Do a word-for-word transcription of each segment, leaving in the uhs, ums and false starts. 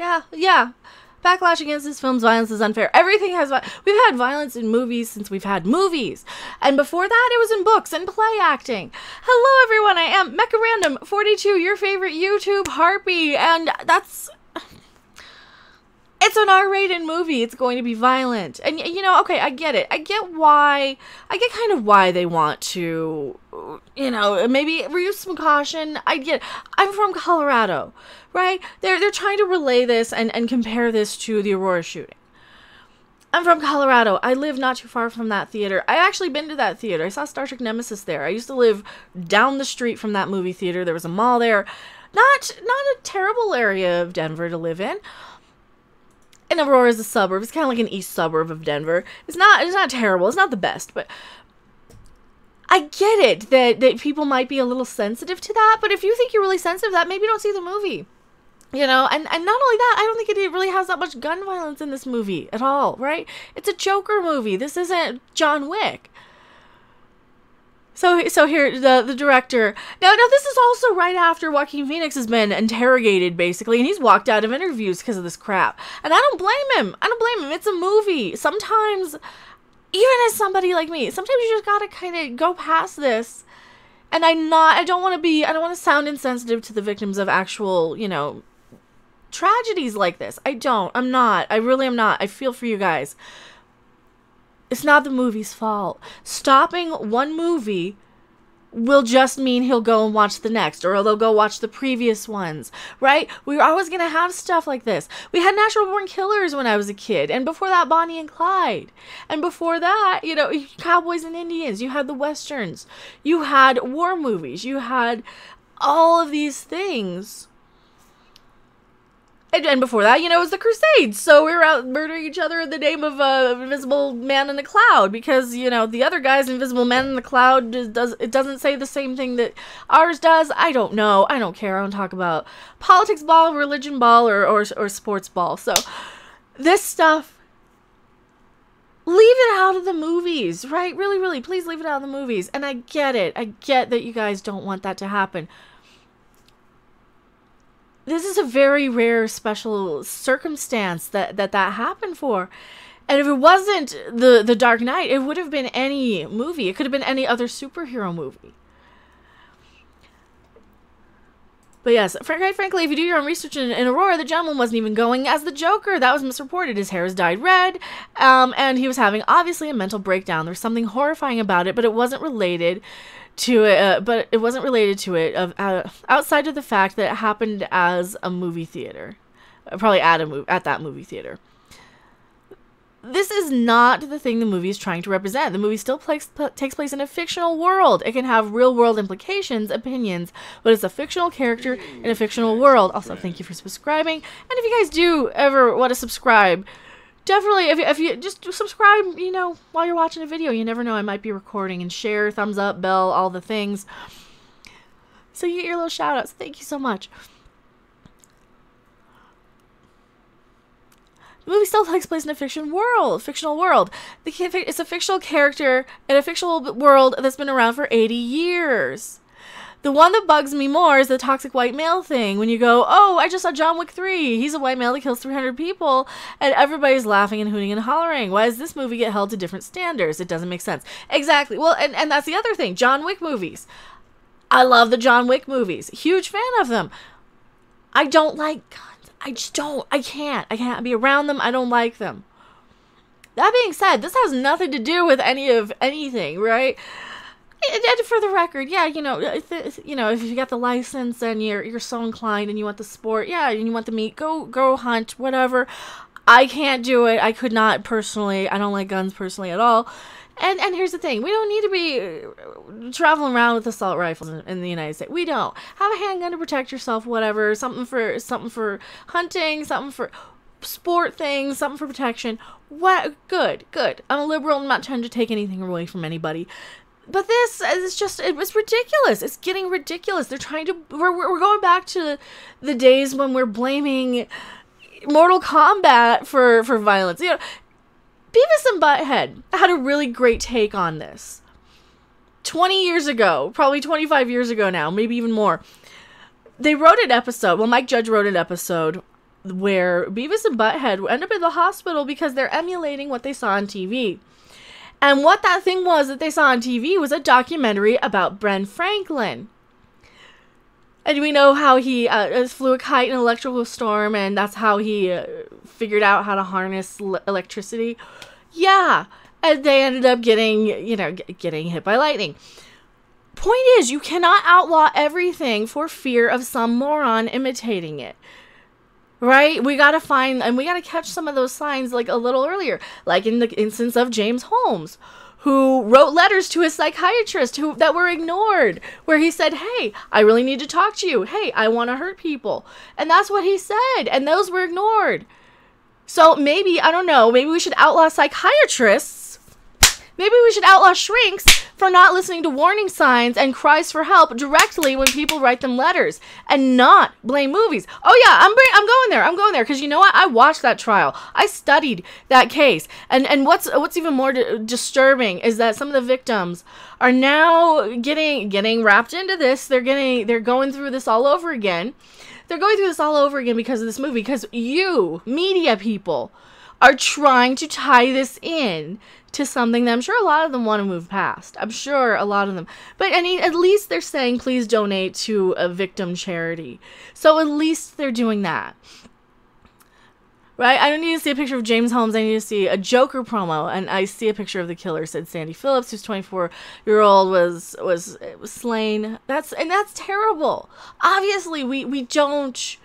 Yeah, yeah. Backlash against this film's violence is unfair. Everything has... We've had violence in movies since we've had movies. And before that, it was in books and play acting. Hello, everyone. I am MechaRandom forty-two, your favorite YouTube harpy. And that's... It's an R rated movie. It's going to be violent. And, you know, okay, I get it. I get why... I get kind of why they want to... You know, maybe use some caution. I get it. I'm from Colorado, right? They're, they're trying to relay this and, and compare this to the Aurora shooting. I'm from Colorado. I live not too far from that theater. I actually been to that theater. I saw Star Trek Nemesis there. I used to live down the street from that movie theater. There was a mall there. Not, not a terrible area of Denver to live in. And Aurora is a suburb. It's kind of like an east suburb of Denver. It's not, it's not terrible. It's not the best, but... I get it that, that people might be a little sensitive to that, but if you think you're really sensitive to that, maybe don't see the movie. You know, and, and not only that, I don't think it really has that much gun violence in this movie at all, right? It's a Joker movie. This isn't John Wick. So so here, the, the director... Now, now, this is also right after Joaquin Phoenix has been interrogated, basically, and he's walked out of interviews because of this crap. And I don't blame him. I don't blame him. It's a movie. Sometimes... Even as somebody like me, sometimes you just gotta kind of go past this. And I'm not, I don't want to be, I don't want to sound insensitive to the victims of actual, you know, tragedies like this. I don't, I'm not, I really am not. I feel for you guys. It's not the movie's fault. Stopping one movie will just mean he'll go and watch the next, or they'll go watch the previous ones, right? We're always going to have stuff like this. We had Natural Born Killers when I was a kid, and before that, Bonnie and Clyde. And before that, you know, Cowboys and Indians. You had the Westerns. You had war movies. You had all of these things. And, and before that, you know, it was the Crusades. So we were out murdering each other in the name of uh, Invisible Man in the Cloud. Because, you know, the other guy's Invisible Man in the Cloud does, does, it doesn't say the same thing that ours does. I don't know. I don't care. I don't talk about politics ball, religion ball, or, or, or sports ball. So this stuff, leave it out of the movies, right? Really, really, please leave it out of the movies. And I get it. I get that you guys don't want that to happen. This is a very rare special circumstance that that, that happened for. And if it wasn't the, the Dark Knight, it would have been any movie. It could have been any other superhero movie. But yes, quite frankly, if you do your own research in, in Aurora, the gentleman wasn't even going as the Joker. That was misreported. His hair is dyed red, um, and he was having, obviously, a mental breakdown. There's something horrifying about it, but it wasn't related to it. Uh, but it wasn't related to it of uh, outside of the fact that it happened as a movie theater, probably at a mov- at that movie theater. This is not the thing the movie is trying to represent. The movie still takes place in a fictional world. It can have real-world implications, opinions, but it's a fictional character in a fictional world. Also, thank you for subscribing. And if you guys do ever want to subscribe, definitely, if, if you just subscribe, you know, while you're watching a video. You never know, I might be recording. And share, thumbs up, bell, all the things. So you get your little shout-outs. Thank you so much. The movie still takes place in a fiction world, fictional world. The, it's a fictional character in a fictional world that's been around for eighty years. The one that bugs me more is the toxic white male thing. When you go, oh, I just saw John Wick three. He's a white male that kills three hundred people. And everybody's laughing and hooting and hollering. Why does this movie get held to different standards? It doesn't make sense. Exactly. Well, and, and that's the other thing. John Wick movies. I love the John Wick movies. Huge fan of them. I don't like guns. I just don't. I can't. I can't be around them. I don't like them. That being said, this has nothing to do with any of anything, right? And, and for the record, yeah, you know, if, you know, if you got the license and you're you're so inclined and you want the sport, yeah, and you want the meat, go go hunt, whatever. I can't do it. I could not personally. I don't like guns personally at all. And and here's the thing. We don't need to be traveling around with assault rifles in, in the United States. We don't. Have a handgun to protect yourself, whatever. Something for something for hunting, something for sport things, something for protection. What good, good. I'm a liberal. I'm not trying to take anything away from anybody. But this is just, it was ridiculous. It's getting ridiculous. They're trying to, we're, we're going back to the days when we're blaming Mortal Kombat for, for violence. You know, Beavis and Butthead had a really great take on this twenty years ago, probably twenty-five years ago now, maybe even more. They wrote an episode. Well, Mike Judge wrote an episode where Beavis and Butthead end up in the hospital because they're emulating what they saw on T V. And what that thing was that they saw on T V was a documentary about Ben Franklin. And we know how he uh, flew a kite in an electrical storm, and that's how he uh, figured out how to harness l electricity. Yeah, and they ended up getting, you know, g getting hit by lightning. Point is, you cannot outlaw everything for fear of some moron imitating it. Right? We gotta find, and we gotta catch some of those signs like a little earlier, like in the instance of James Holmes, who wrote letters to his psychiatrist who that were ignored, where he said, hey, I really need to talk to you. Hey, I want to hurt people. And that's what he said, and those were ignored. So maybe, I don't know, maybe we should outlaw psychiatrists. Maybe we should outlaw shrinks for not listening to warning signs and cries for help directly when people write them letters, and not blame movies. Oh yeah, I'm I'm going there. I'm going there because you know what? I watched that trial. I studied that case. And and what's what's even more di disturbing is that some of the victims are now getting getting wrapped into this. They're getting they're going through this all over again. They're going through this all over again because of this movie, because you media people are trying to tie this in to something that I'm sure a lot of them want to move past. I'm sure a lot of them. But I mean, at least they're saying, please donate to a victim charity. So at least they're doing that. Right? I don't need to see a picture of James Holmes. I need to see a Joker promo. And I see a picture of the killer, said Sandy Phillips, who's twenty-four-year-old, was, was was slain. That's And that's terrible. Obviously, we, we don't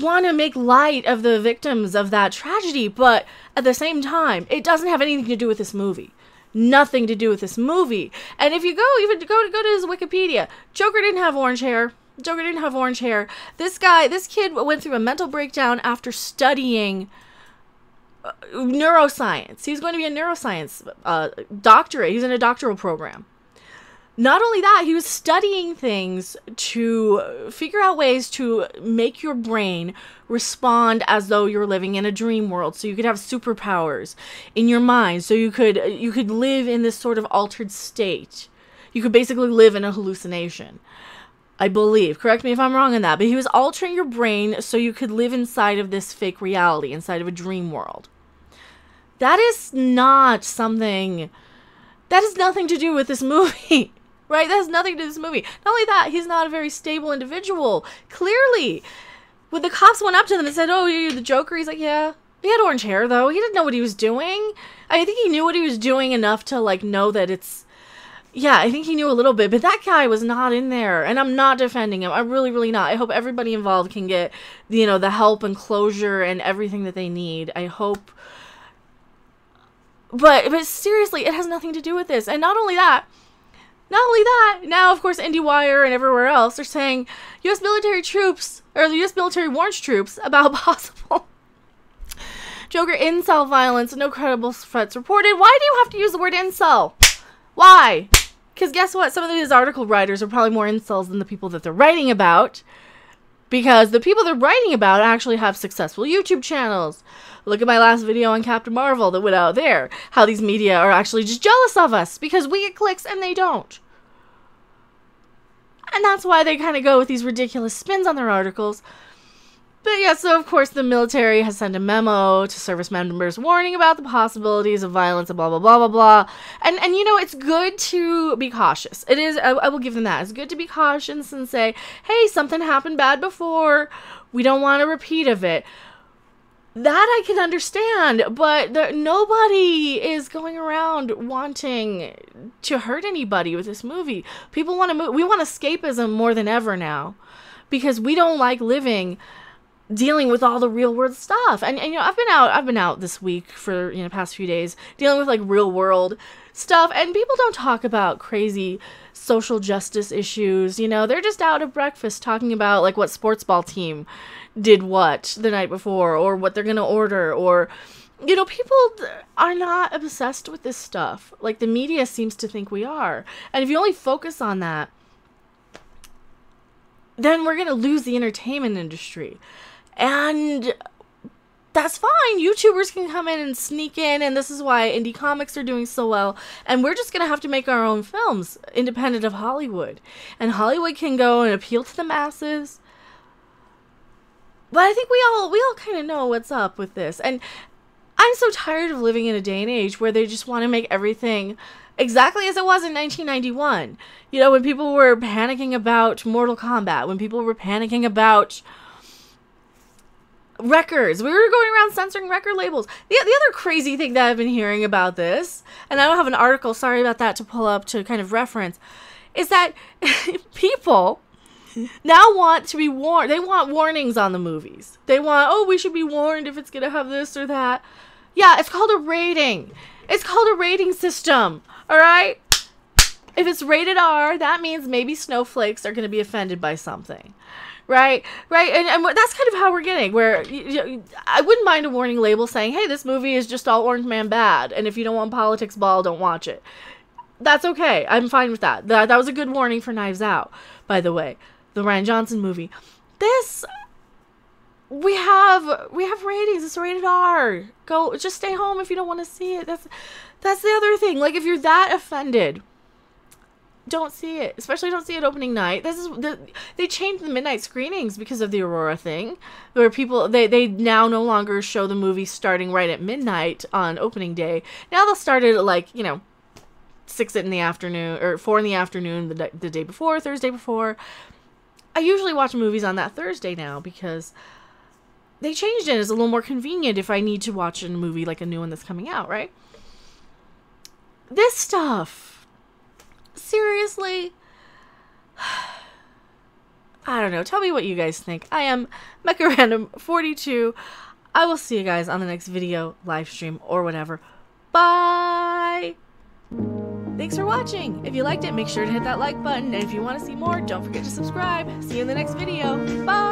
want to make light of the victims of that tragedy, but at the same time, it doesn't have anything to do with this movie. Nothing to do with this movie. And if you go even go to go to his Wikipedia, Joker didn't have orange hair. Joker didn't have orange hair. This guy, this kid went through a mental breakdown after studying neuroscience. He's going to be a neuroscience uh, doctorate. He's in a doctoral program. Not only that, he was studying things to figure out ways to make your brain respond as though you're living in a dream world, so you could have superpowers in your mind, so you could you could live in this sort of altered state. You could basically live in a hallucination, I believe. Correct me if I'm wrong on that, but he was altering your brain so you could live inside of this fake reality, inside of a dream world. That is not something, that has nothing to do with this movie. Right? That has nothing to do with this movie. Not only that, he's not a very stable individual. Clearly, when the cops went up to them and said, oh, you're the Joker, he's like, yeah. He had orange hair, though. He didn't know what he was doing. I think he knew what he was doing enough to, like, know that it's... Yeah, I think he knew a little bit, but that guy was not in there, and I'm not defending him. I'm really, really not. I hope everybody involved can get, you know, the help and closure and everything that they need. I hope... But, but seriously, it has nothing to do with this. And not only that... Not only that, now, of course, IndieWire and everywhere else are saying U S military troops, or the U S military warns troops about possible Joker incel violence, no credible threats reported. Why do you have to use the word incel? Why? Because guess what? Some of these article writers are probably more incels than the people that they're writing about, because the people they're writing about actually have successful YouTube channels. Look at my last video on Captain Marvel that went out there. How these media are actually just jealous of us because we get clicks and they don't. And that's why they kind of go with these ridiculous spins on their articles. But yeah, so of course the military has sent a memo to service members warning about the possibilities of violence and blah, blah, blah, blah, blah. And, and you know, it's good to be cautious. It is, I, I will give them that. It's good to be cautious and say, hey, something happened bad before. We don't want a repeat of it. That I can understand, but there, nobody is going around wanting to hurt anybody with this movie. People want to move. We want escapism more than ever now, because we don't like living, dealing with all the real world stuff. And, and you know, I've been out. I've been out this week for you know past few days dealing with like real world stuff. And people don't talk about crazy social justice issues. You know, they're just out at breakfast talking about like what sports ball team did what the night before, or what they're going to order, or, you know, people are not obsessed with this stuff like the media seems to think we are. And if you only focus on that, then we're going to lose the entertainment industry. And that's fine. YouTubers can come in and sneak in, and this is why indie comics are doing so well. And we're just going to have to make our own films independent of Hollywood. And Hollywood can go and appeal to the masses. But I think we all we all kind of know what's up with this. And I'm so tired of living in a day and age where they just want to make everything exactly as it was in nineteen ninety-one. You know, when people were panicking about Mortal Kombat, when people were panicking about records. We were going around censoring record labels. The, the other crazy thing that I've been hearing about this, and I don't have an article, sorry about that, to pull up to kind of reference, is that people now want to be warned. They want warnings on the movies. They want, oh, we should be warned if it's going to have this or that. Yeah, it's called a rating. It's called a rating system, all right? If it's rated R, that means maybe snowflakes are going to be offended by something. Right, right, and, and that's kind of how we're getting, where you, you, I wouldn't mind a warning label saying, hey, this movie is just all orange man bad, and if you don't want politics ball, don't watch it. That's okay, I'm fine with that. That, that was a good warning for Knives Out, by the way, the Rian Johnson movie. This, we have, we have ratings, it's rated R. Go, just stay home if you don't want to see it. That's, that's the other thing, like if you're that offended, don't see it, especially don't see it opening night. This is the, they changed the midnight screenings because of the Aurora thing, where people they they now no longer show the movie starting right at midnight on opening day. Now they'll start it at, like, you know, six in the afternoon or four in the afternoon the the day before, Thursday before. I usually watch movies on that Thursday now because they changed it. It's a little more convenient if I need to watch a movie like a new one that's coming out, right? This stuff. Seriously? I don't know. Tell me what you guys think. I am MechaRandom forty-two. I will see you guys on the next video, live stream, or whatever. Bye! Thanks for watching. If you liked it, make sure to hit that like button. And if you want to see more, don't forget to subscribe. See you in the next video. Bye!